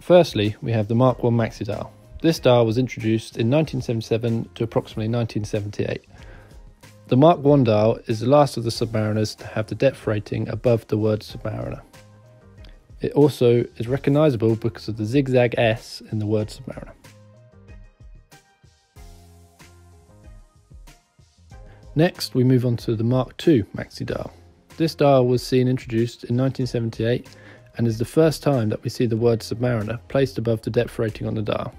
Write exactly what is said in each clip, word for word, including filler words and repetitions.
Firstly, we have the Mark one Maxi dial. This dial was introduced in nineteen seventy-seven to approximately nineteen seventy-eight. The Mark one dial is the last of the Submariners to have the depth rating above the word Submariner. It also is recognisable because of the zigzag S in the word Submariner. Next, we move on to the Mark two Maxi dial. This dial was seen introduced in nineteen seventy-eight and is the first time that we see the word Submariner placed above the depth rating on the dial.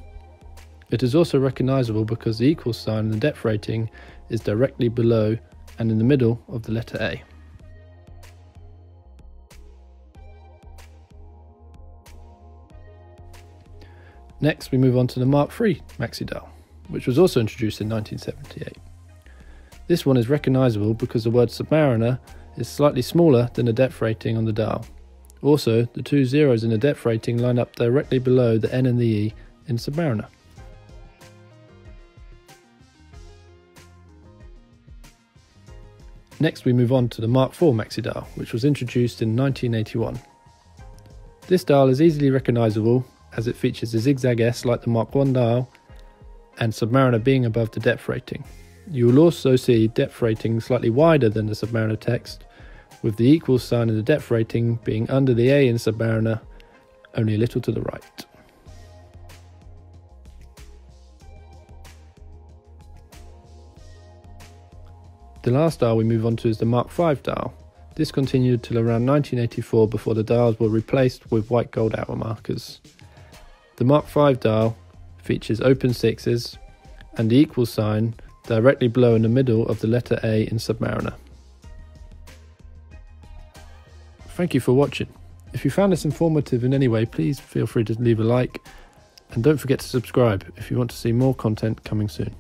It is also recognisable because the equal sign in the depth rating is directly below and in the middle of the letter A. Next, we move on to the Mark three Maxi dial, which was also introduced in nineteen seventy-eight. This one is recognisable because the word Submariner is slightly smaller than the depth rating on the dial. Also, the two zeros in the depth rating line up directly below the N and the E in Submariner. Next, we move on to the Mark four Maxi dial, which was introduced in nineteen eighty-one. This dial is easily recognisable as it features a zigzag S like the Mark one dial and Submariner being above the depth rating. You will also see depth rating slightly wider than the Submariner text, with the equal sign in the depth rating being under the A in Submariner, only a little to the right. The last dial we move on to is the Mark five dial. This continued till around nineteen eighty-four before the dials were replaced with white gold hour markers. The Mark five dial features open sixes and the equal sign directly below in the middle of the letter A in Submariner. Thank you for watching. If you found this informative in any way, please feel free to leave a like, and don't forget to subscribe if you want to see more content coming soon.